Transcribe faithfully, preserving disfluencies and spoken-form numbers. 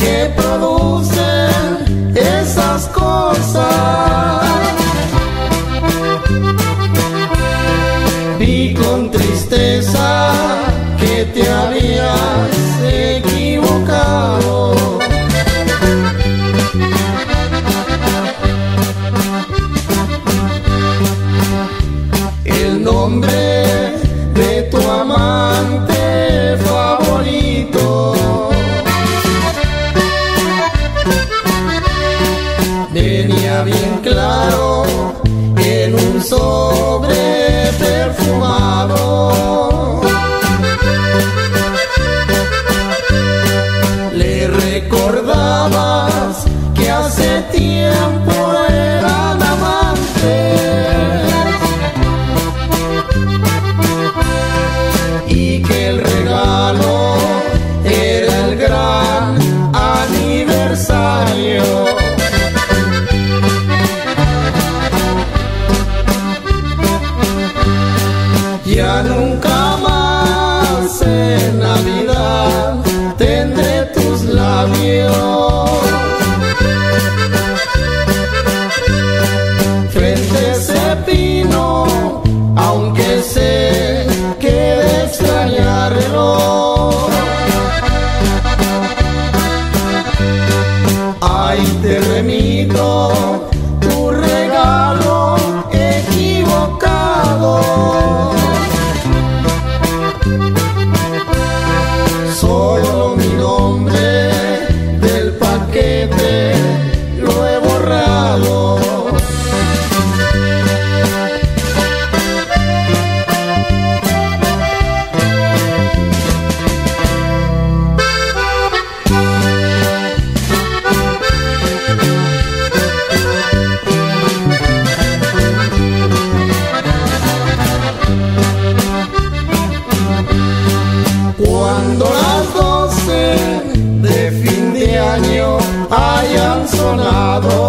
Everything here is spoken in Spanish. Que producen esas cosas, vi con tristeza que te habías equivocado. El nombre de tu amante favorito venía bien claro en un sobre perfumado. Le recordabas que hace tiempo eran amantes y que el regalo era el gran aniversario. Ya nunca más en Navidad tendré tus labios, frente a ese pino, aunque sé que de extrañarlo. Ay, te remito tu regalo equivocado. Cuando las doce de fin de año hayan sonado,